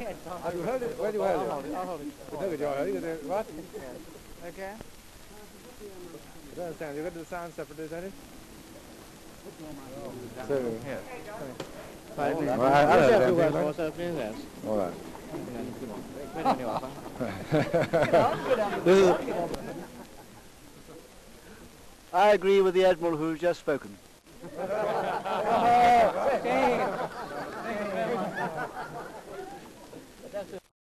You heard it very well. I'll hold it. What? Okay. I don't understand. You got the sound separate, isn't it? So, here. All right. I agree with the Admiral who's just spoken.